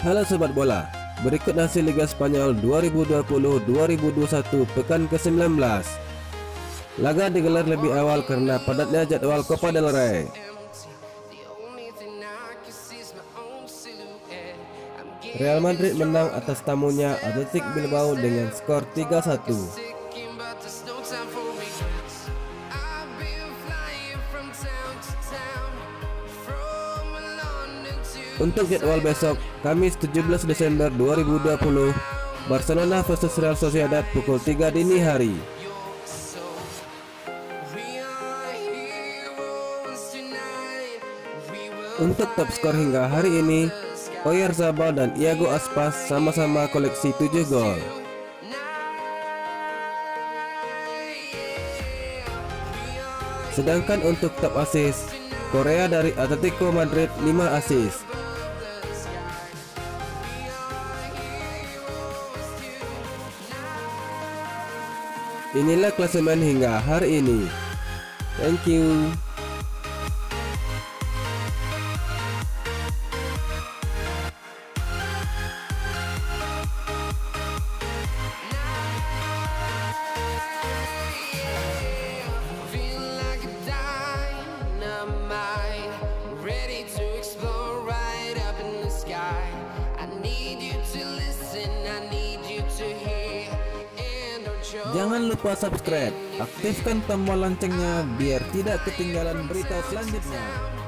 Halo Sobat Bola, berikut hasil Liga Spanyol 2020-2021 pekan ke-19. Laga digelar lebih awal karena padatnya jadwal Copa del Rey. Real Madrid menang atas tamunya Athletic Bilbao dengan skor 3-1. Untuk jadwal besok, Kamis 17 Desember 2020, Barcelona versus Real Sociedad pukul 3 dini hari. Untuk top skor hingga hari ini, Oyer Zabal dan Iago Aspas sama-sama koleksi 7 gol. Sedangkan untuk top assist, Korea dari Atletico Madrid 5 assist. Inilah klasemen hingga hari ini. Thank you. Jangan lupa subscribe, aktifkan tombol loncengnya biar tidak ketinggalan berita selanjutnya.